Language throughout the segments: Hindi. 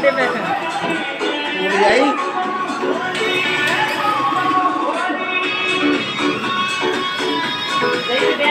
बर्थडे पे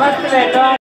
मस्त बैठो।